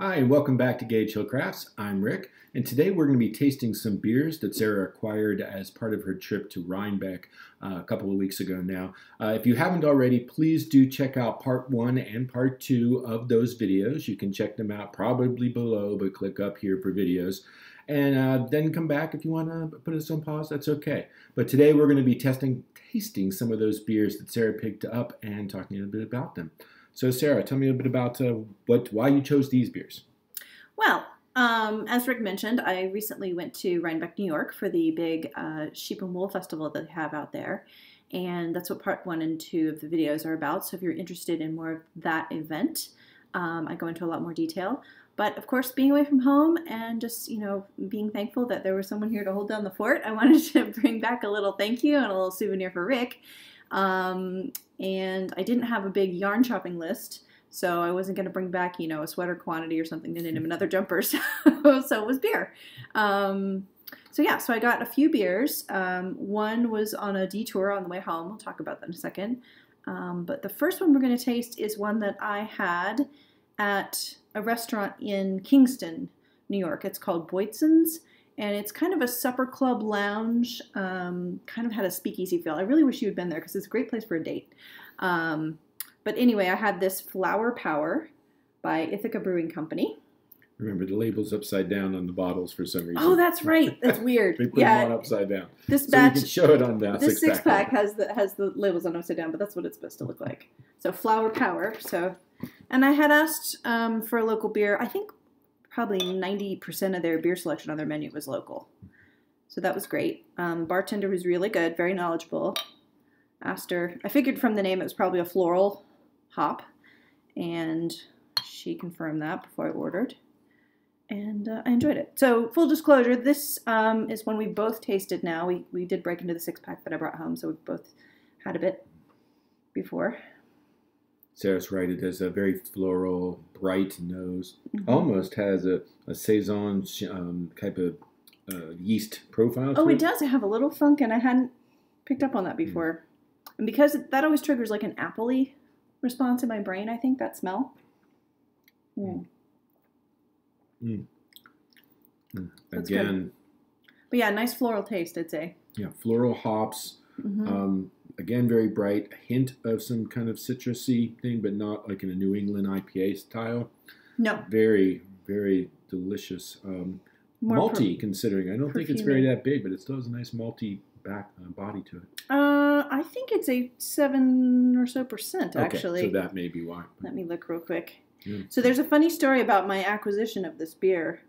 Hi, and welcome back to Gage Hill Crafts. I'm Rick, and today we're going to be tasting some beers that Sarah acquired as part of her trip to Rhinebeck a couple of weeks ago now. If you haven't already, please do check out part 1 and part 2 of those videos. You can check them out probably below, but click up here for videos. And then come back if you want to put us on pause, that's okay. But today we're going to be tasting some of those beers that Sarah picked up and talking a little bit about them. So Sarah, tell me a little bit about why you chose these beers. Well, as Rick mentioned, I recently went to Rhinebeck, New York for the big sheep and wool festival that they have out there. And that's what part 1 and 2 of the videos are about. So if you're interested in more of that event, I go into a lot more detail. But of course, being away from home and just, you know, being thankful that there was someone here to hold down the fort, I wanted to bring back a little thank you and a little souvenir for Rick. And I didn't have a big yarn shopping list, so I wasn't going to bring back, you know, a sweater quantity or something to knit him another jumper, so it was beer. So yeah, so I got a few beers. One was on a detour on the way home. We'll talk about that in a second. But the first one we're going to taste is one that I had at a restaurant in Kingston, New York. It's called Boydson's. And it's kind of a supper club lounge, kind of had a speakeasy feel. I really wish you had been there because it's a great place for a date. But anyway, I had this Flower Power by Ithaca Brewing Company. Remember, the label's upside down on the bottles for some reason. Oh, that's right. That's weird. They put them on upside down. This batch, so you can show it on that six-pack. This six-pack has the labels on upside down, but that's what it's supposed to look like. So Flower Power. So, and I had asked for a local beer. I think probably 90% of their beer selection on their menu was local. So that was great. Bartender was really good, very knowledgeable. Asked her, I figured from the name it was probably a floral hop, and she confirmed that before I ordered. And I enjoyed it. So full disclosure, this is one we both tasted now. We did break into the 6-pack that I brought home, so we both had a bit before. Sarah's right, it has a very floral, bright nose. Mm-hmm. Almost has a Saison type of yeast profile. Oh, it does. It have a little funk, and I hadn't picked up on that before. Mm-hmm. And because that always triggers like an apple-y response in my brain, I think, that smell. Mm. Mm. Mm. Again. Good. But yeah, nice floral taste, I'd say. Yeah, floral hops. Mm-hmm. Again, very bright, a hint of some kind of citrusy thing, but not like in a New England IPA style. No. Very, very delicious. Malty, considering. I don't think it's very that big, but it still has a nice malty body to it. I think it's a 7% or so, actually. Okay, so that may be why. Let me look real quick. Yeah. So there's a funny story about my acquisition of this beer.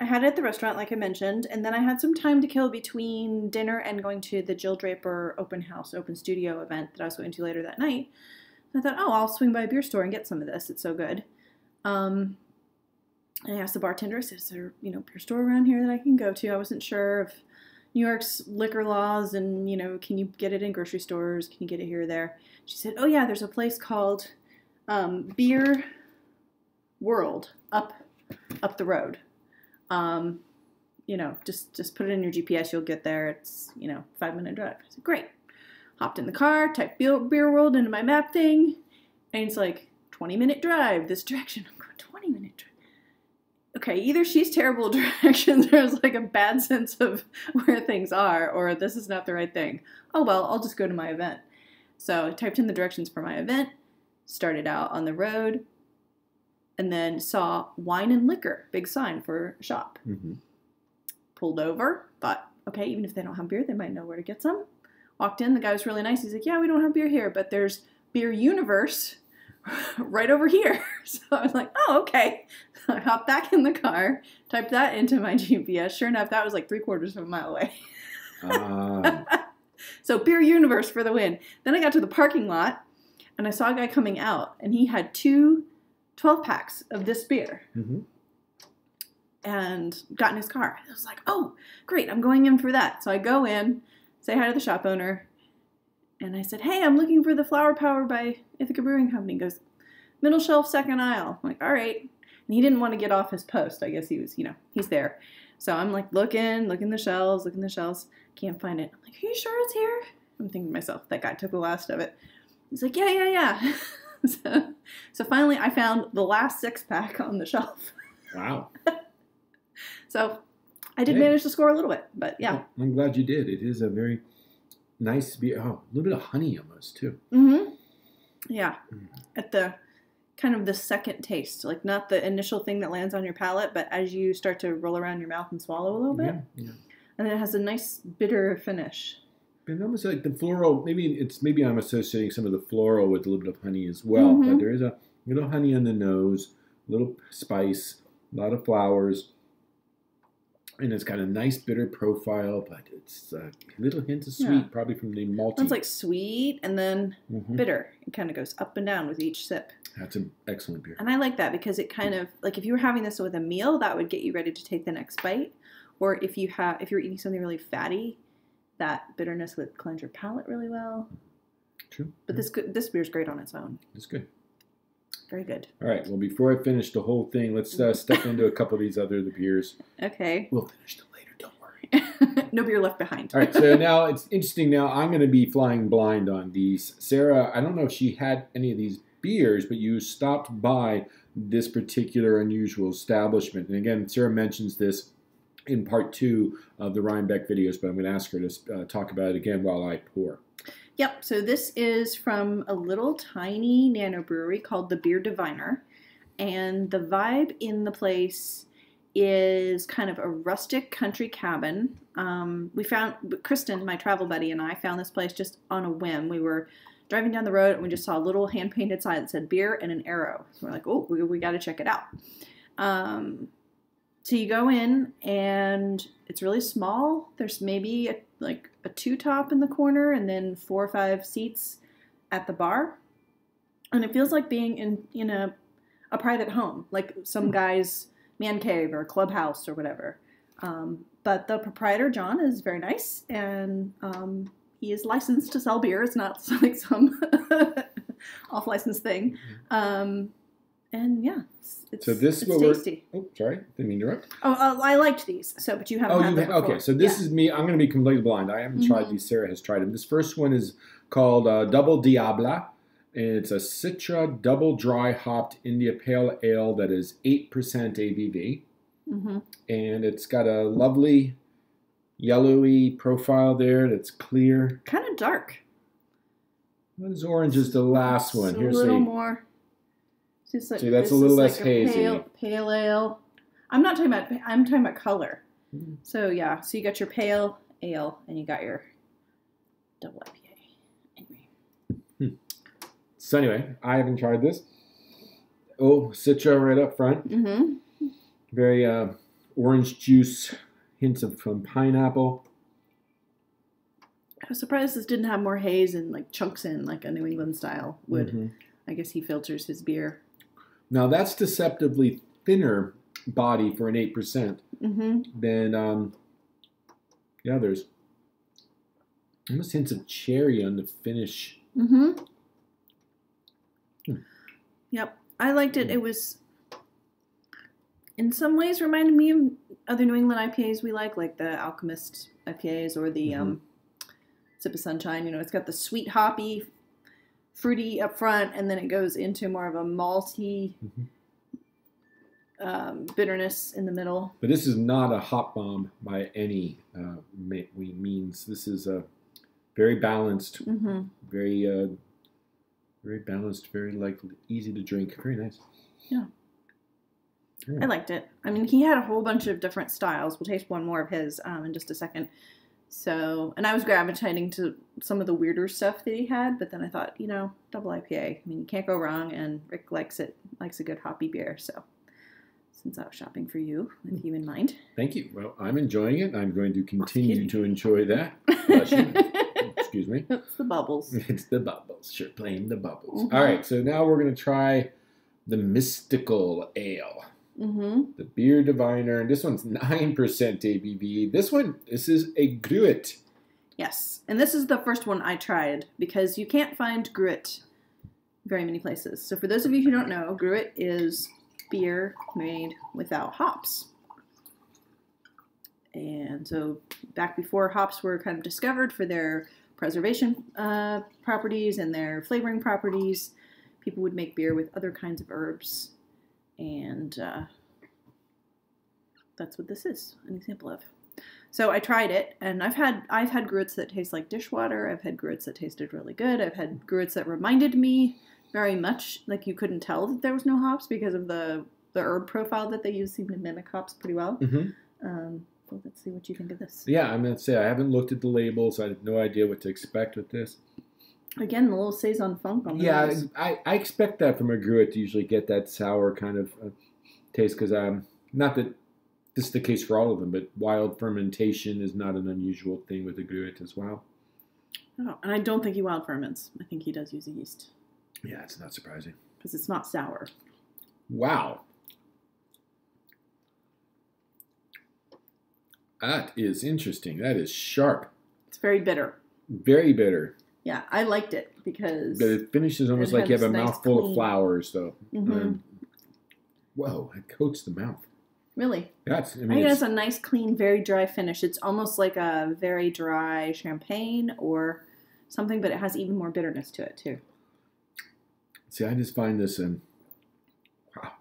I had it at the restaurant, like I mentioned, and then I had some time to kill between dinner and going to the Jill Draper open studio event that I was going to later that night. And I thought, oh, I'll swing by a beer store and get some of this. It's so good. And I asked the bartender, I said, is there, you know, beer store around here that I can go to? I wasn't sure of New York's liquor laws and, you know, can you get it in grocery stores? Can you get it here or there? She said, oh, yeah, there's a place called Beer World up the road. You know, just put it in your GPS, you'll get there. It's, you know, 5-minute drive. I said, great. Hopped in the car, typed Beer World into my map thing, and it's like 20-minute drive this direction. I'm going 20-minute drive. Okay, either she's terrible at directions, or it's like a bad sense of where things are, or this is not the right thing. Oh well, I'll just go to my event. So I typed in the directions for my event, started out on the road, and then saw wine and liquor, big sign for shop. Mm-hmm. Pulled over, thought, okay, even if they don't have beer, they might know where to get some. Walked in, the guy was really nice. He's like, yeah, we don't have beer here, but there's Beer Universe right over here. So I was like, oh, okay. So I hopped back in the car, typed that into my GPS. Sure enough, that was like 3/4 of a mile away. So Beer Universe for the win. Then I got to the parking lot, and I saw a guy coming out, and he had two 12-packs of this beer. Mm-hmm. And got in his car. I was like, oh, great, I'm going in for that. So I go in, say hi to the shop owner, and I said, hey, I'm looking for the Flower Power by Ithaca Brewing Company. He goes, middle shelf, second aisle. I'm like, all right. And he didn't want to get off his post. I guess he was, you know, he's there. So I'm like looking the shelves, Can't find it. I'm like, are you sure it's here? I'm thinking to myself, that guy took the last of it. He's like, yeah, yeah, yeah. So finally I found the last six pack on the shelf. Wow. So I did manage to score a little bit, but yeah. Well, I'm glad you did. It is a very nice beer. Oh, a little bit of honey almost too. Mm-hmm. Yeah. Mm. At the kind of the second taste, like not the initial thing that lands on your palate, but as you start to roll around your mouth and swallow a little bit. Yeah, yeah. And then it has a nice bitter finish. And almost like the floral, maybe I'm associating some of the floral with a little bit of honey as well. Mm-hmm. But there is a little honey on the nose, a little spice, a lot of flowers. And it's got a nice bitter profile, but it's a little hint of sweet, probably from the malty. It's like sweet and then bitter. It kind of goes up and down with each sip. That's an excellent beer. And I like that because it kind of, like if you were having this with a meal, that would get you ready to take the next bite. Or if you're eating something really fatty, that bitterness would cleanse your palate really well. True. But this beer's great on its own. It's good. Very good. All right. Well, before I finish the whole thing, let's step into a couple of these other beers. Okay. We'll finish them later. Don't worry. No beer left behind. All right. So now it's interesting. Now I'm going to be flying blind on these. Sarah, I don't know if she had any of these beers, but you stopped by this particular unusual establishment. And again, Sarah mentions this in part two of the Rhinebeck videos, but I'm going to ask her to talk about it again while I pour. Yep, so this is from a little tiny nano brewery called the Beer Diviner, and the vibe in the place is kind of a rustic country cabin. We found, Kristen, my travel buddy, and I found this place just on a whim. We were driving down the road and we just saw a little hand-painted sign that said beer and an arrow. So we're like, oh, we got to check it out. So you go in and it's really small. There's maybe a two-top in the corner and then 4 or 5 seats at the bar. And it feels like being in a private home, like some guy's man cave or clubhouse or whatever. But the proprietor, John, is very nice, and he is licensed to sell beer. It's not like some off-license thing. And yeah, it's tasty. Oh, sorry, didn't mean to interrupt. Oh, I liked these. So, but you haven't. Oh, okay. So this is me. I'm going to be completely blind. I haven't tried these. Sarah has tried them. This first one is called Double Diabla, and it's a Citra double dry hopped India Pale Ale that is 8% ABV, and it's got a lovely yellowy profile there. That's clear. Kind of dark. What is orange? Is the last one? Here's a little more. Like, see, that's a little less like hazy. Pale ale. I'm talking about color. Mm-hmm. So yeah, so you got your pale ale and you got your double IPA. Anyway. So anyway, I haven't tried this. Oh, Citra right up front. Mm-hmm. Very orange juice, hints of some pineapple. I was surprised this didn't have more haze and like chunks in like a New England style would. Mm-hmm. I guess he filters his beer. Now, that's deceptively thinner body for an 8% than the others. Almost hints of cherry on the finish. Yep. I liked it. It was, in some ways, reminded me of other New England IPAs we like the Alchemist IPAs or the Sip of Sunshine. You know, it's got the sweet hoppy, fruity up front, and then it goes into more of a malty bitterness in the middle. But this is not a hop bomb by any means. This is a very balanced, very balanced, very likely, easy to drink. Very nice. Yeah. I liked it. I mean, he had a whole bunch of different styles. We'll taste one more of his in just a second. So, and I was gravitating to some of the weirder stuff that he had, but then I thought, you know, double IPA. I mean, you can't go wrong, and Rick likes it, likes a good hoppy beer. So, since I was shopping for you, with you in mind. Thank you. Well, I'm enjoying it. I'm going to continue to enjoy that. Excuse me. It's the bubbles. It's the bubbles. Sure, blame the bubbles. All right, so now we're going to try the Mystical Ale. The Beer Diviner. This one's 9% ABV. This is a gruit. Yes, and this is the first one I tried because you can't find gruit very many places. So for those of you who don't know, gruit is beer made without hops. And so back before hops were kind of discovered for their preservation properties and their flavoring properties, people would make beer with other kinds of herbs, and that's what this is an example of. So I tried it, and I've had gruits that taste like dishwater. I've had gruits that tasted really good. I've had gruits that reminded me very much, like you couldn't tell that there was no hops because of the herb profile that they use seemed to mimic hops pretty well. Mm-hmm. Well, let's see what you think of this. Yeah, I'm gonna say I haven't looked at the label, so I have no idea what to expect with this. Again, the little saison funk on the nose. Yeah, I expect that from a gruit to usually get that sour kind of taste, because not that this is the case for all of them, but wild fermentation is not an unusual thing with a gruit as well. Oh, and I don't think he wild ferments. I think he does use a yeast. Yeah, it's not surprising. Because it's not sour. Wow. That is interesting. That is sharp. It's very bitter. Very bitter. Yeah, I liked it because... But it finishes almost like you have a mouthful of flowers, though. Mm-hmm. Whoa, it coats the mouth. Really? That's, I mean, I think it's a nice, clean, very dry finish. It's almost like a very dry champagne or something, but it has even more bitterness to it, too. See, I just find this... wow.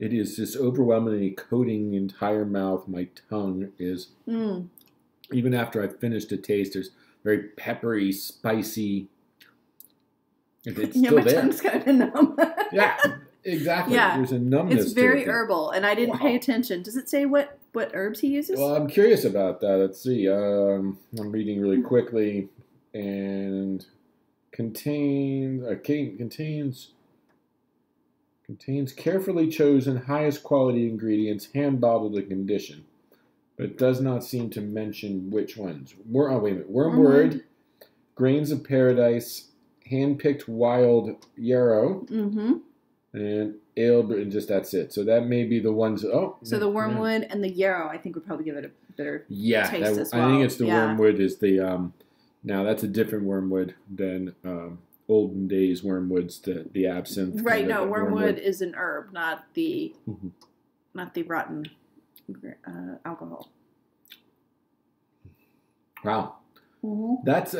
It is just overwhelmingly coating the entire mouth. My tongue is... Mm. Even after I've finished the taste, there's... Very peppery, spicy. It's yeah, still my tongue's kind of numb. Yeah, exactly. Yeah. There's a numbness. It's very herbal, and I didn't pay attention. Does it say what herbs he uses? Well, I'm curious about that. Let's see. I'm reading really quickly, and contains carefully chosen, highest quality ingredients, hand bottled and conditioned. But does not seem to mention which ones. Wormwood, grains of paradise, hand-picked wild yarrow, mm-hmm. and ale, and just that's it. So that may be the ones. Oh, so the wormwood and the yarrow, I think, would probably give it a better taste as well. I think it's the wormwood is the. Now that's a different wormwood than olden days wormwoods, the absinthe. Right. No, wormwood is an herb, not the, mm-hmm. not the rotten. Alcohol. Wow. Mm-hmm. That's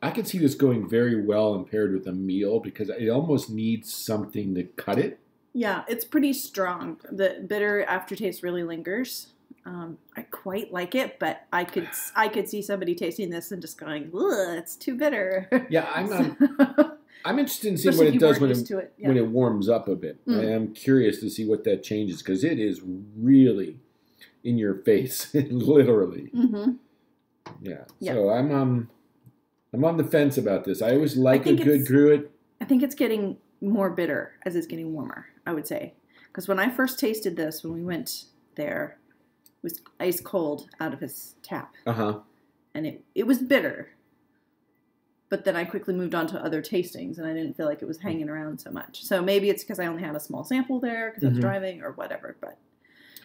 I can see this going very well and paired with a meal because it almost needs something to cut it. Yeah, it's pretty strong. The bitter aftertaste really lingers. I quite like it, but I could see somebody tasting this and just going, ugh, it's too bitter. Yeah, I'm interested in seeing what it does when it warms up a bit. Mm. I am curious to see what that changes because it is really in your face, literally. Mm-hmm. Yeah. Yep. So I'm on the fence about this. I always like a good gruit. I think it's getting more bitter as it's getting warmer, I would say. Because when I first tasted this, when we went there, it was ice cold out of his tap. Uh-huh. And it was bitter. But then I quickly moved on to other tastings, and I didn't feel like it was hanging around so much. So maybe it's because I only had a small sample there because mm-hmm. I was driving or whatever. But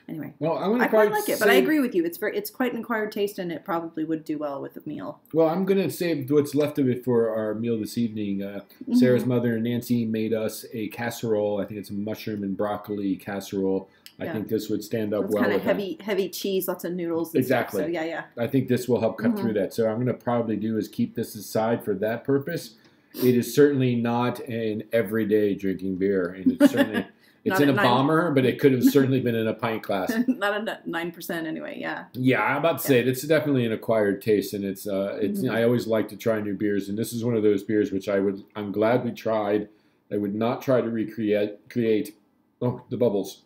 anyway, well, I quite like it. But I agree with you; it's quite an acquired taste, and it probably would do well with a meal. Well, I'm gonna save what's left of it for our meal this evening. Mm-hmm. Sarah's mother Nancy made us a casserole. I think it's a mushroom and broccoli casserole. Yeah. I think this would stand up well. It's kind of heavy cheese, lots of noodles. And exactly. Stuff, so yeah. I think this will help cut mm-hmm. through that. So I'm going to probably do is keep this aside for that purpose. It is certainly not an everyday drinking beer, and it's certainly it's in a bomber, but it could have certainly been in a pint glass. Not a 9% anyway. Yeah. Yeah, I'm about to say it. It's definitely an acquired taste, and it's. Mm-hmm. I always like to try new beers, and this is one of those beers which I'm glad we tried. I would not try to recreate. Oh, the bubbles.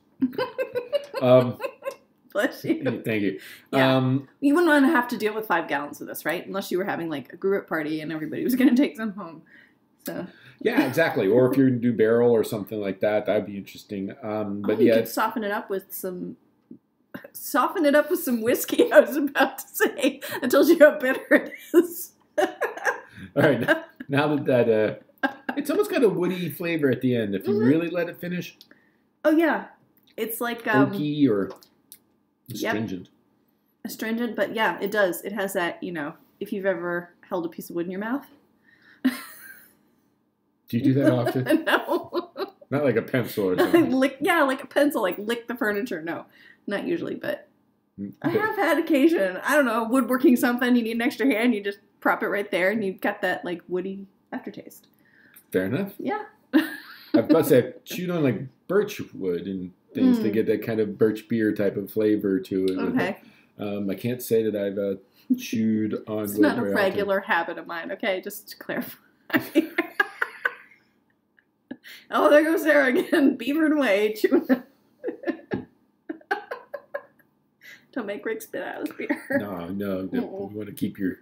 Bless you. Thank you. Yeah. You wouldn't want to have to deal with 5 gallons of this, right? Unless you were having like a gruit party and everybody was going to take some home. So. Yeah, exactly. Or if you're going to do barrel or something like that, that'd be interesting. But you could soften it up with some whiskey. I was about to say. I told you how bitter it is. All right. Now that it's almost got a woody flavor at the end. If you mm-hmm. really let it finish. Oh yeah. It's like oaky or astringent. Yep. Astringent, but yeah, it does. It has that, you know, if you've ever held a piece of wood in your mouth. Do you do that often? No. Not like a pencil or something. Like a pencil, like lick the furniture. No, not usually, but I have had occasion. I don't know, woodworking something, you need an extra hand, you just prop it right there and you've got that like woody aftertaste. Fair enough. Yeah. I've got to chewed on like birch wood and things to get that kind of birch beer type of flavor to it. Okay. I can't say that I've chewed on wood. It's not a regular habit of mine. Okay, just to clarify. Oh, there goes Sarah again. Beavered away. Chewing. Don't make Rick spit out his beer. No. You want to keep your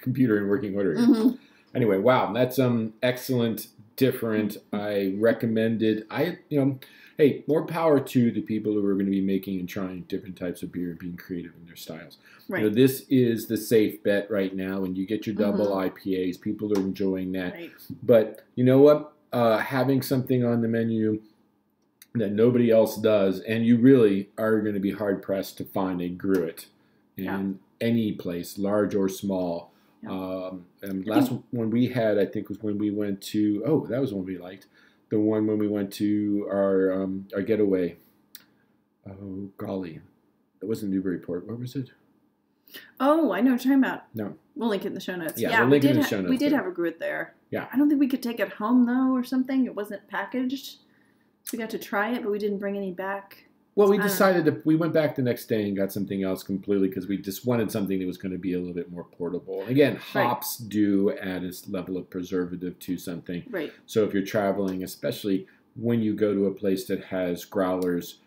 computer in working order. Mm-hmm. Anyway, wow, that's excellent, different. I recommend it. Hey, more power to the people who are going to be making and trying different types of beer and being creative in their styles. Right. You know, this is the safe bet right now, and you get your double IPAs. People are enjoying that. Right. But you know what? Having something on the menu that nobody else does, and you really are going to be hard-pressed to find a gruit in any place, large or small. Yeah. And last one we had, I think, was when we went to, oh, that was one we liked. The one when we went to our getaway. Oh, golly. It wasn't Newburyport. Where was it? Oh, I know what you're talking about. No. We'll link it in the show notes. Yeah, we'll link it in the show notes. We did have a gruit there. Yeah. I don't think we could take it home, though, or something. It wasn't packaged. We got to try it, but we didn't bring any back. Well, we decided that we went back the next day and got something else completely because we just wanted something that was going to be a little bit more portable. Again, hops do add a level of preservative to something. Right. So if you're traveling, especially when you go to a place that has growlers,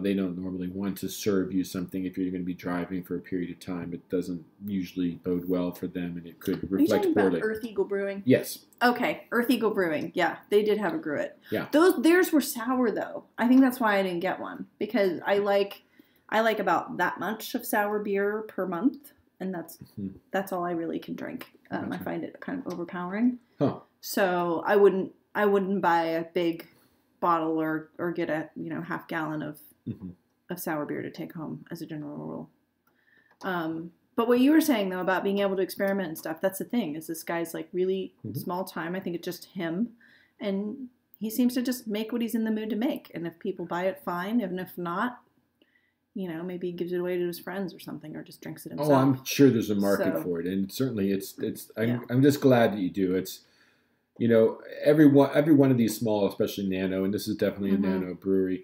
they don't normally want to serve you something if you're going to be driving for a period of time. It doesn't usually bode well for them, and it could reflect poorly. Are you talking about Earth Eagle Brewing? Yes. Okay, Earth Eagle Brewing. Yeah, they did have a gruit. Yeah. Theirs were sour, though. I think that's why I didn't get one, because I like about that much of sour beer per month, and that's all I really can drink. I find it kind of overpowering. Huh. So I wouldn't buy a big bottle or get a half gallon of sour beer to take home as a general rule. But what you were saying though about being able to experiment and stuff, that's the thing, is this guy's like really small time. I think it's just him, and he seems to just make what he's in the mood to make, and if people buy it, fine, and if not, maybe he gives it away to his friends or something, or just drinks it himself. Oh, I'm sure there's a market for it, and certainly I'm just glad that you do. Every one of these small, especially nano, and this is definitely a nano brewery,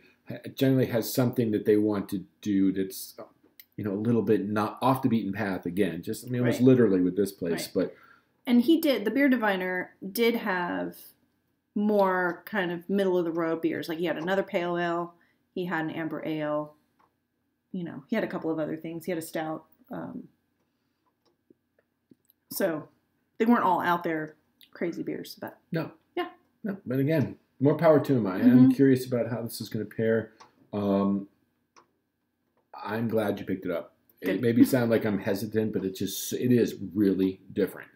generally has something that they want to do that's, a little bit not off the beaten path again. Just, almost literally with this place. But and the Beer Diviner did have more kind of middle of the road beers. Like he had another pale ale, he had an amber ale, he had a couple of other things. He had a stout. So they weren't all out there. Crazy beers, but no. But again, more power to them. I am curious about how this is going to pair. I'm glad you picked it up. Good. It maybe sound like I'm hesitant, but it is really different.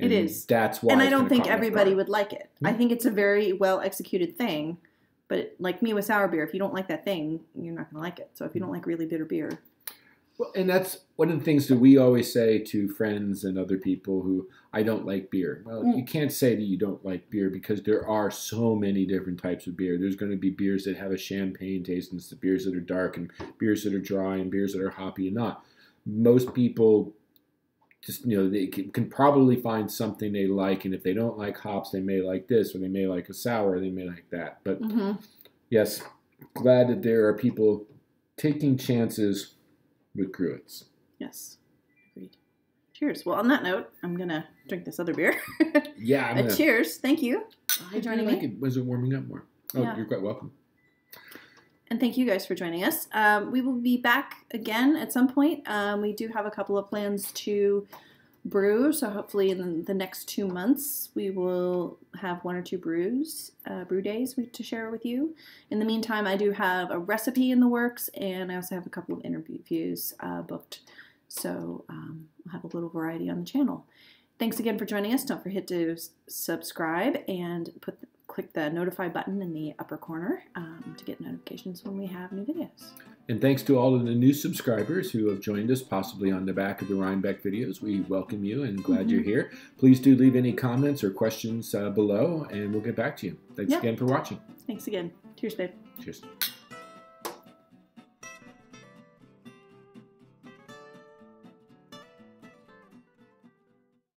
And it is. That's why. And I don't think everybody would like it. Mm-hmm. I think it's a very well executed thing. But like me with sour beer, if you don't like that thing, you're not going to like it. So if you don't like really bitter beer. Well, and that's one of the things that we always say to friends and other people who, I don't like beer. Well, you can't say that you don't like beer because there are so many different types of beer. There's going to be beers that have a champagne taste, and beers that are dark, and beers that are dry, and beers that are hoppy and not. Most people just, they can probably find something they like, and if they don't like hops, they may like this, or they may like a sour, or they may like that. But yes, glad that there are people taking chances with gruits. Yes. Agreed. Cheers. Well, on that note, I'm going to drink this other beer. Yeah. Cheers. Thank you for joining me. Was it warming up more? Oh, yeah. You're quite welcome. And thank you guys for joining us. We will be back again at some point. We do have a couple of plans to brew, so hopefully in the next 2 months we will have 1 or 2 brews, brew days to share with you. In the meantime, I do have a recipe in the works, and I also have a couple of interviews booked, so I'll have a little variety on the channel. Thanks again for joining us. Don't forget to subscribe and click the notify button in the upper corner to get notifications when we have new videos. And thanks to all of the new subscribers who have joined us, possibly on the back of the Rhinebeck videos. We welcome you and glad you're here. Please do leave any comments or questions below, and we'll get back to you. Thanks again for watching. Thanks again. Cheers, babe. Cheers.